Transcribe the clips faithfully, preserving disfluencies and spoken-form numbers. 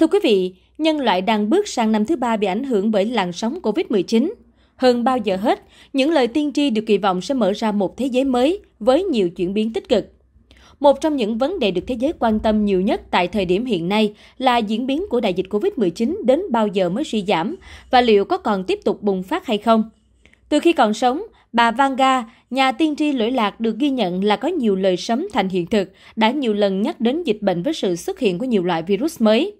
Thưa quý vị, nhân loại đang bước sang năm thứ ba bị ảnh hưởng bởi làn sóng covid mười chín. Hơn bao giờ hết, những lời tiên tri được kỳ vọng sẽ mở ra một thế giới mới với nhiều chuyển biến tích cực. Một trong những vấn đề được thế giới quan tâm nhiều nhất tại thời điểm hiện nay là diễn biến của đại dịch covid mười chín đến bao giờ mới suy giảm và liệu có còn tiếp tục bùng phát hay không. Từ khi còn sống, bà Vanga, nhà tiên tri lỗi lạc được ghi nhận là có nhiều lời sấm thành hiện thực, đã nhiều lần nhắc đến dịch bệnh với sự xuất hiện của nhiều loại virus mới.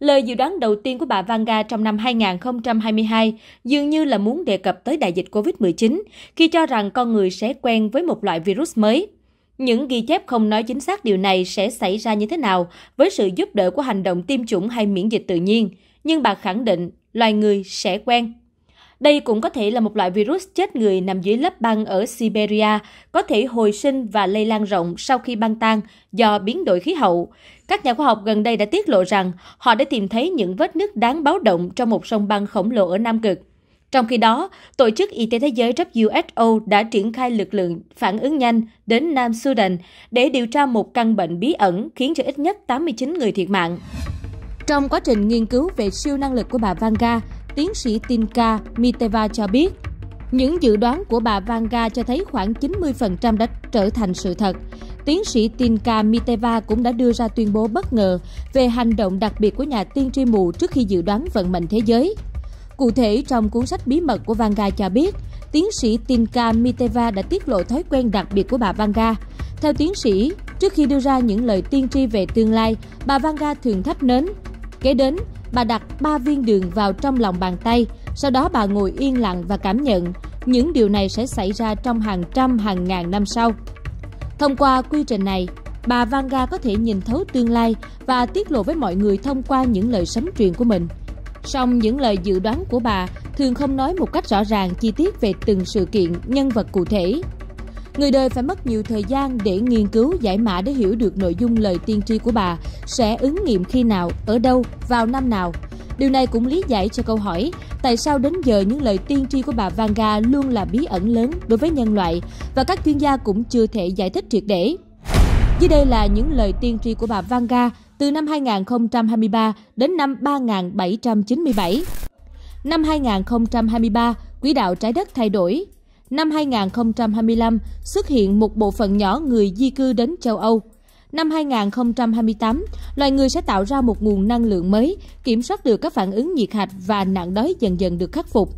Lời dự đoán đầu tiên của bà Vanga trong năm hai không hai hai dường như là muốn đề cập tới đại dịch covid mười chín khi cho rằng con người sẽ quen với một loại virus mới. Những ghi chép không nói chính xác điều này sẽ xảy ra như thế nào với sự giúp đỡ của hành động tiêm chủng hay miễn dịch tự nhiên, nhưng bà khẳng định loài người sẽ quen. Đây cũng có thể là một loại virus chết người nằm dưới lớp băng ở Siberia, có thể hồi sinh và lây lan rộng sau khi băng tan do biến đổi khí hậu. Các nhà khoa học gần đây đã tiết lộ rằng họ đã tìm thấy những vết nứt đáng báo động trong một sông băng khổng lồ ở Nam Cực. Trong khi đó, Tổ chức Y tế Thế giới W H O đã triển khai lực lượng phản ứng nhanh đến Nam Sudan để điều tra một căn bệnh bí ẩn khiến cho ít nhất tám mươi chín người thiệt mạng. Trong quá trình nghiên cứu về siêu năng lực của bà Vanga, tiến sĩ Tinka Miteva cho biết, những dự đoán của bà Vanga cho thấy khoảng chín mươi phần trăm đã trở thành sự thật. Tiến sĩ Tinka Miteva cũng đã đưa ra tuyên bố bất ngờ về hành động đặc biệt của nhà tiên tri mù trước khi dự đoán vận mệnh thế giới. Cụ thể, trong cuốn sách bí mật của Vanga cho biết, tiến sĩ Tinka Miteva đã tiết lộ thói quen đặc biệt của bà Vanga. Theo tiến sĩ, trước khi đưa ra những lời tiên tri về tương lai, bà Vanga thường thắp nến. Kế đến, bà đặt ba viên đường vào trong lòng bàn tay, sau đó bà ngồi yên lặng và cảm nhận những điều này sẽ xảy ra trong hàng trăm hàng ngàn năm sau. Thông qua quy trình này, bà Vanga có thể nhìn thấu tương lai và tiết lộ với mọi người thông qua những lời sấm truyền của mình. Song những lời dự đoán của bà thường không nói một cách rõ ràng chi tiết về từng sự kiện, nhân vật cụ thể. Người đời phải mất nhiều thời gian để nghiên cứu giải mã để hiểu được nội dung lời tiên tri của bà sẽ ứng nghiệm khi nào, ở đâu, vào năm nào. Điều này cũng lý giải cho câu hỏi tại sao đến giờ những lời tiên tri của bà Vanga luôn là bí ẩn lớn đối với nhân loại và các chuyên gia cũng chưa thể giải thích triệt để. Dưới đây là những lời tiên tri của bà Vanga từ năm hai không hai ba đến năm ba nghìn bảy trăm chín mươi bảy. Năm hai không hai ba, quỹ đạo trái đất thay đổi. Năm hai không hai lăm, xuất hiện một bộ phận nhỏ người di cư đến châu Âu. Năm hai không hai tám, loài người sẽ tạo ra một nguồn năng lượng mới, kiểm soát được các phản ứng nhiệt hạch và nạn đói dần dần được khắc phục.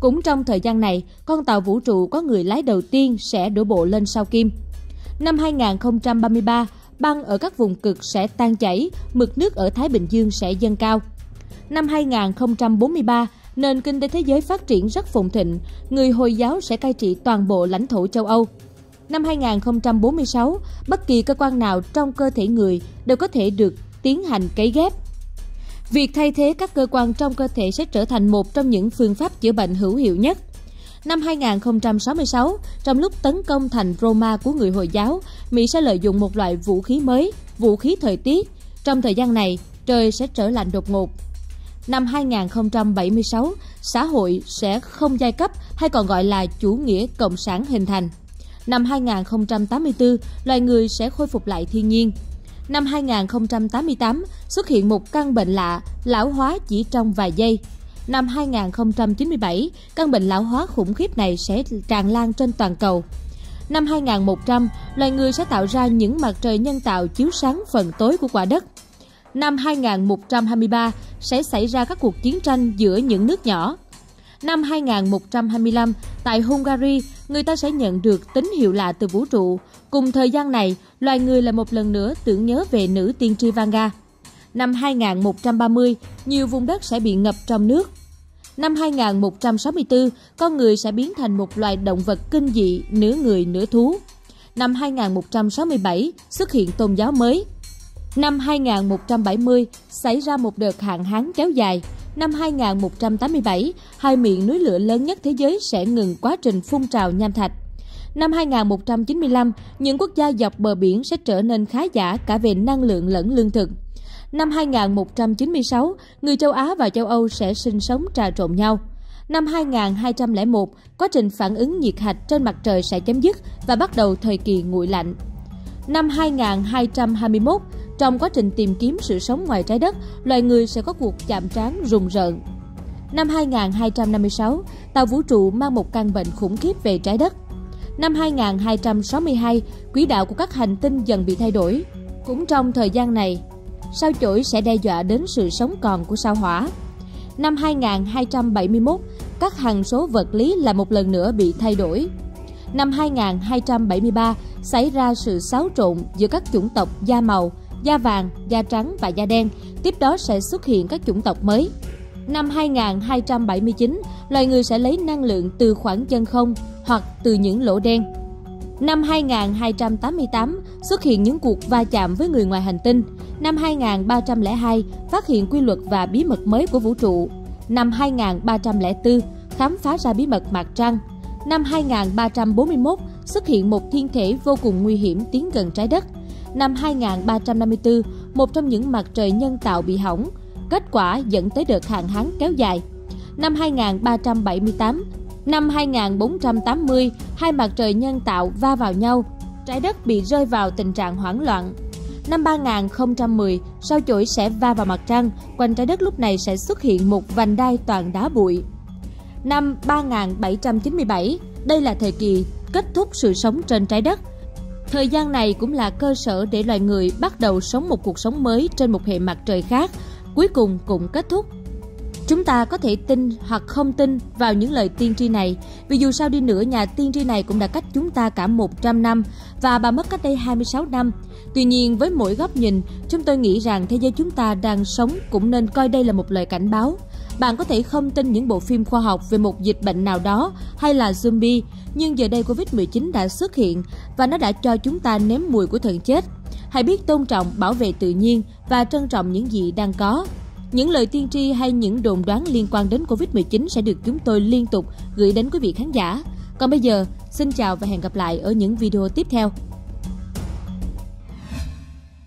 Cũng trong thời gian này, con tàu vũ trụ có người lái đầu tiên sẽ đổ bộ lên sao Kim. Năm hai không ba ba, băng ở các vùng cực sẽ tan chảy, mực nước ở Thái Bình Dương sẽ dâng cao. Năm hai không bốn ba, nền kinh tế thế giới phát triển rất phồn thịnh, người Hồi giáo sẽ cai trị toàn bộ lãnh thổ châu Âu. Năm hai không bốn sáu, bất kỳ cơ quan nào trong cơ thể người đều có thể được tiến hành cấy ghép. Việc thay thế các cơ quan trong cơ thể sẽ trở thành một trong những phương pháp chữa bệnh hữu hiệu nhất. Năm hai không sáu sáu, trong lúc tấn công thành Roma của người Hồi giáo, Mỹ sẽ lợi dụng một loại vũ khí mới, vũ khí thời tiết. Trong thời gian này, trời sẽ trở lạnh đột ngột. Năm hai không bảy sáu, xã hội sẽ không giai cấp hay còn gọi là chủ nghĩa cộng sản hình thành. Năm hai không tám tư, loài người sẽ khôi phục lại thiên nhiên. Năm hai không tám tám, xuất hiện một căn bệnh lạ, lão hóa chỉ trong vài giây. Năm hai không chín bảy, căn bệnh lão hóa khủng khiếp này sẽ tràn lan trên toàn cầu. Năm hai nghìn một trăm, loài người sẽ tạo ra những mặt trời nhân tạo chiếu sáng phần tối của quả đất. Năm hai nghìn một trăm hai mươi ba, sẽ xảy ra các cuộc chiến tranh giữa những nước nhỏ. Năm hai nghìn một trăm hai mươi lăm, tại Hungary, người ta sẽ nhận được tín hiệu lạ từ vũ trụ. Cùng thời gian này, loài người lại một lần nữa tưởng nhớ về nữ tiên tri Vanga. Năm hai nghìn một trăm ba mươi, nhiều vùng đất sẽ bị ngập trong nước. Năm hai nghìn một trăm sáu mươi tư, con người sẽ biến thành một loài động vật kinh dị, nửa người nửa thú. Năm hai nghìn một trăm sáu mươi bảy, xuất hiện tôn giáo mới. Năm hai nghìn một trăm bảy mươi, xảy ra một đợt hạn hán kéo dài. Năm hai nghìn một trăm tám mươi bảy, hai miệng núi lửa lớn nhất thế giới sẽ ngừng quá trình phun trào nham thạch. Năm hai nghìn một trăm chín mươi lăm, những quốc gia dọc bờ biển sẽ trở nên khá giả cả về năng lượng lẫn lương thực. Năm hai nghìn một trăm chín mươi sáu, người châu Á và châu Âu sẽ sinh sống trà trộn nhau. Năm hai nghìn hai trăm lẻ một, quá trình phản ứng nhiệt hạch trên mặt trời sẽ chấm dứt và bắt đầu thời kỳ nguội lạnh. Năm hai nghìn hai trăm hai mươi mốt, Trong quá trình tìm kiếm sự sống ngoài trái đất, loài người sẽ có cuộc chạm trán rùng rợn. Năm hai nghìn hai trăm năm mươi sáu, tàu vũ trụ mang một căn bệnh khủng khiếp về trái đất. Năm hai nghìn hai trăm sáu mươi hai, quỹ đạo của các hành tinh dần bị thay đổi. Cũng trong thời gian này, sao chổi sẽ đe dọa đến sự sống còn của sao hỏa. Năm hai nghìn hai trăm bảy mươi mốt, các hằng số vật lý là một lần nữa bị thay đổi. Năm hai nghìn hai trăm bảy mươi ba, xảy ra sự xáo trộn giữa các chủng tộc da màu, da vàng, da trắng và da đen, tiếp đó sẽ xuất hiện các chủng tộc mới. Năm hai nghìn hai trăm bảy mươi chín, loài người sẽ lấy năng lượng từ khoảng chân không hoặc từ những lỗ đen. Năm hai nghìn hai trăm tám mươi tám, xuất hiện những cuộc va chạm với người ngoài hành tinh. Năm hai nghìn ba trăm lẻ hai, phát hiện quy luật và bí mật mới của vũ trụ. Năm hai nghìn ba trăm lẻ bốn, khám phá ra bí mật mặt trăng. Năm hai nghìn ba trăm bốn mươi mốt, xuất hiện một thiên thể vô cùng nguy hiểm tiến gần trái đất. Năm hai nghìn ba trăm năm mươi tư, một trong những mặt trời nhân tạo bị hỏng, kết quả dẫn tới đợt hạn hán kéo dài. Năm hai nghìn ba trăm bảy mươi tám, năm hai nghìn bốn trăm tám mươi, hai mặt trời nhân tạo va vào nhau, trái đất bị rơi vào tình trạng hoảng loạn. Năm ba nghìn không trăm mười, sao chổi sẽ va vào mặt trăng, quanh trái đất lúc này sẽ xuất hiện một vành đai toàn đá bụi. Năm ba nghìn bảy trăm chín mươi bảy, đây là thời kỳ kết thúc sự sống trên trái đất. Thời gian này cũng là cơ sở để loài người bắt đầu sống một cuộc sống mới trên một hệ mặt trời khác, cuối cùng cũng kết thúc. Chúng ta có thể tin hoặc không tin vào những lời tiên tri này, vì dù sao đi nữa nhà tiên tri này cũng đã cách chúng ta cả một trăm năm và bà mất cách đây hai mươi sáu năm. Tuy nhiên với mỗi góc nhìn, chúng tôi nghĩ rằng thế giới chúng ta đang sống cũng nên coi đây là một lời cảnh báo. Bạn có thể không tin những bộ phim khoa học về một dịch bệnh nào đó hay là zombie, nhưng giờ đây covid mười chín đã xuất hiện và nó đã cho chúng ta nếm mùi của thần chết. Hãy biết tôn trọng, bảo vệ tự nhiên và trân trọng những gì đang có. Những lời tiên tri hay những đồn đoán liên quan đến covid mười chín sẽ được chúng tôi liên tục gửi đến quý vị khán giả. Còn bây giờ, xin chào và hẹn gặp lại ở những video tiếp theo.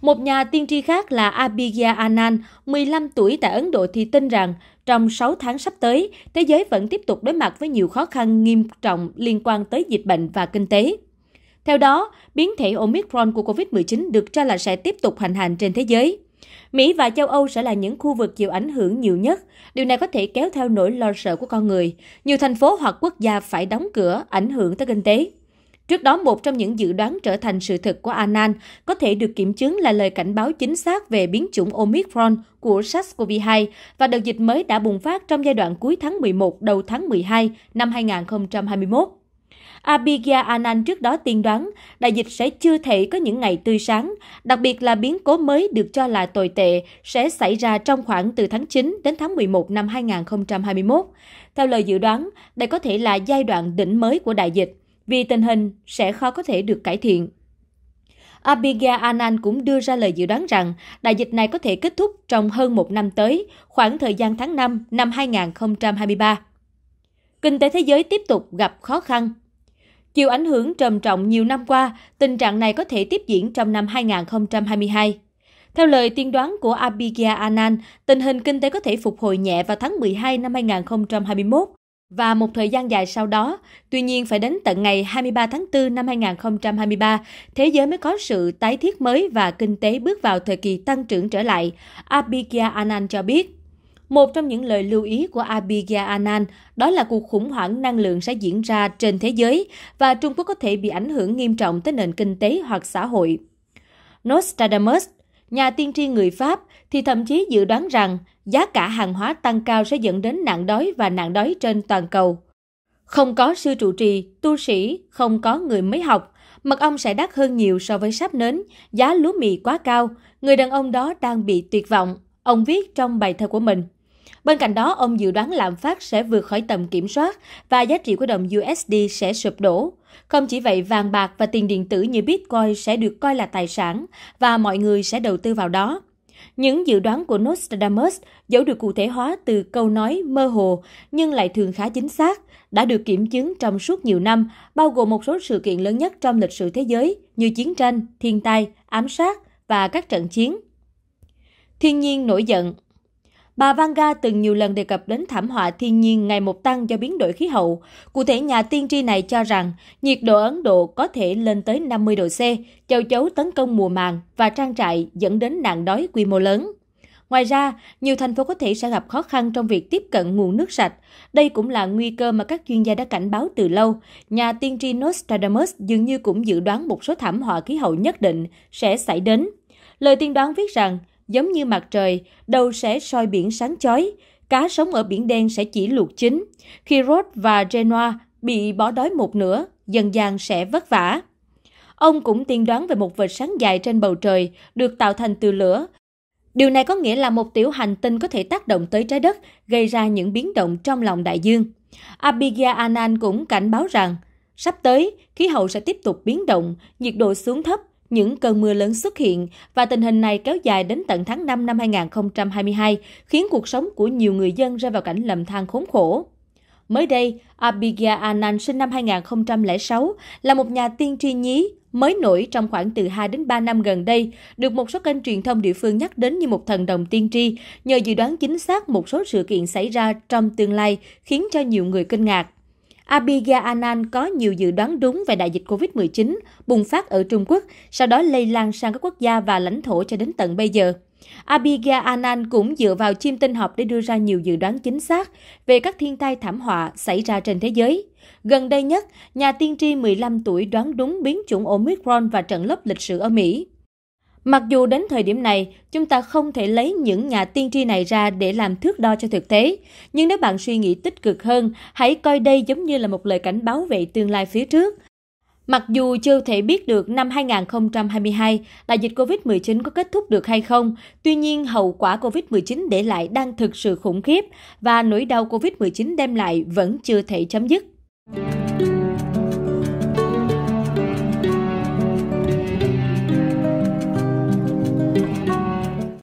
Một nhà tiên tri khác là Abhigya Anand, mười lăm tuổi tại Ấn Độ thì tin rằng trong sáu tháng sắp tới, thế giới vẫn tiếp tục đối mặt với nhiều khó khăn nghiêm trọng liên quan tới dịch bệnh và kinh tế. Theo đó, biến thể Omicron của covid mười chín được cho là sẽ tiếp tục hành hành trên thế giới. Mỹ và châu Âu sẽ là những khu vực chịu ảnh hưởng nhiều nhất. Điều này có thể kéo theo nỗi lo sợ của con người. Nhiều thành phố hoặc quốc gia phải đóng cửa, ảnh hưởng tới kinh tế. Trước đó, một trong những dự đoán trở thành sự thực của Anand có thể được kiểm chứng là lời cảnh báo chính xác về biến chủng Omicron của SARS-xê o vê hai và đợt dịch mới đã bùng phát trong giai đoạn cuối tháng mười một đầu tháng mười hai năm hai nghìn không trăm hai mươi mốt. Abhigya Anand trước đó tiên đoán đại dịch sẽ chưa thể có những ngày tươi sáng, đặc biệt là biến cố mới được cho là tồi tệ sẽ xảy ra trong khoảng từ tháng chín đến tháng mười một năm hai nghìn không trăm hai mươi mốt. Theo lời dự đoán, đây có thể là giai đoạn đỉnh mới của đại dịch, vì tình hình sẽ khó có thể được cải thiện. Abhigya Anand cũng đưa ra lời dự đoán rằng đại dịch này có thể kết thúc trong hơn một năm tới, khoảng thời gian tháng năm năm hai nghìn không trăm hai mươi ba. Kinh tế thế giới tiếp tục gặp khó khăn. Chịu ảnh hưởng trầm trọng nhiều năm qua, tình trạng này có thể tiếp diễn trong năm hai nghìn không trăm hai mươi hai. Theo lời tiên đoán của Abhigya Anand, tình hình kinh tế có thể phục hồi nhẹ vào tháng mười hai năm hai nghìn không trăm hai mươi mốt và một thời gian dài sau đó. Tuy nhiên, phải đến tận ngày hai mươi ba tháng tư năm hai nghìn không trăm hai mươi ba, thế giới mới có sự tái thiết mới và kinh tế bước vào thời kỳ tăng trưởng trở lại, Abhigya Anand cho biết. Một trong những lời lưu ý của Abhigya Anand đó là cuộc khủng hoảng năng lượng sẽ diễn ra trên thế giới và Trung Quốc có thể bị ảnh hưởng nghiêm trọng tới nền kinh tế hoặc xã hội. Nostradamus, nhà tiên tri người Pháp, thì thậm chí dự đoán rằng giá cả hàng hóa tăng cao sẽ dẫn đến nạn đói và nạn đói trên toàn cầu. Không có sư trụ trì, tu sĩ, không có người mới học, mật ong sẽ đắt hơn nhiều so với sáp nến, giá lúa mì quá cao, người đàn ông đó đang bị tuyệt vọng, ông viết trong bài thơ của mình. Bên cạnh đó, ông dự đoán lạm phát sẽ vượt khỏi tầm kiểm soát và giá trị của đồng u ét đê sẽ sụp đổ. Không chỉ vậy, vàng bạc và tiền điện tử như Bitcoin sẽ được coi là tài sản và mọi người sẽ đầu tư vào đó. Những dự đoán của Nostradamus dẫu được cụ thể hóa từ câu nói mơ hồ nhưng lại thường khá chính xác, đã được kiểm chứng trong suốt nhiều năm, bao gồm một số sự kiện lớn nhất trong lịch sử thế giới như chiến tranh, thiên tai, ám sát và các trận chiến. Thiên nhiên nổi giận. Bà Vanga từng nhiều lần đề cập đến thảm họa thiên nhiên ngày một tăng do biến đổi khí hậu. Cụ thể, nhà tiên tri này cho rằng nhiệt độ Ấn Độ có thể lên tới năm mươi độ C, châu chấu tấn công mùa màng và trang trại dẫn đến nạn đói quy mô lớn. Ngoài ra, nhiều thành phố có thể sẽ gặp khó khăn trong việc tiếp cận nguồn nước sạch. Đây cũng là nguy cơ mà các chuyên gia đã cảnh báo từ lâu. Nhà tiên tri Nostradamus dường như cũng dự đoán một số thảm họa khí hậu nhất định sẽ xảy đến. Lời tiên đoán viết rằng, giống như mặt trời, đầu sẽ soi biển sáng chói, cá sống ở Biển Đen sẽ chỉ luộc chín, khi Rhodes và Genoa bị bỏ đói một nửa, dân gian sẽ vất vả. Ông cũng tiên đoán về một vệt sáng dài trên bầu trời được tạo thành từ lửa. Điều này có nghĩa là một tiểu hành tinh có thể tác động tới trái đất, gây ra những biến động trong lòng đại dương. Abhigya Anand cũng cảnh báo rằng, sắp tới, khí hậu sẽ tiếp tục biến động, nhiệt độ xuống thấp, những cơn mưa lớn xuất hiện và tình hình này kéo dài đến tận tháng năm năm hai không hai hai, khiến cuộc sống của nhiều người dân rơi vào cảnh lầm than khốn khổ. Mới đây, Abhigya Anand sinh năm hai nghìn không trăm lẻ sáu là một nhà tiên tri nhí mới nổi trong khoảng từ hai đến ba năm gần đây, được một số kênh truyền thông địa phương nhắc đến như một thần đồng tiên tri nhờ dự đoán chính xác một số sự kiện xảy ra trong tương lai khiến cho nhiều người kinh ngạc. Abhigya Anand có nhiều dự đoán đúng về đại dịch covid mười chín bùng phát ở Trung Quốc, sau đó lây lan sang các quốc gia và lãnh thổ cho đến tận bây giờ. Abhigya Anand cũng dựa vào chiêm tinh học để đưa ra nhiều dự đoán chính xác về các thiên tai thảm họa xảy ra trên thế giới. Gần đây nhất, nhà tiên tri mười lăm tuổi đoán đúng biến chủng Omicron và trận lốc lịch sử ở Mỹ. Mặc dù đến thời điểm này, chúng ta không thể lấy những nhà tiên tri này ra để làm thước đo cho thực tế, nhưng nếu bạn suy nghĩ tích cực hơn, hãy coi đây giống như là một lời cảnh báo về tương lai phía trước. Mặc dù chưa thể biết được năm hai nghìn không trăm hai mươi hai đại dịch covid mười chín có kết thúc được hay không, tuy nhiên hậu quả covid mười chín để lại đang thực sự khủng khiếp và nỗi đau covid mười chín đem lại vẫn chưa thể chấm dứt.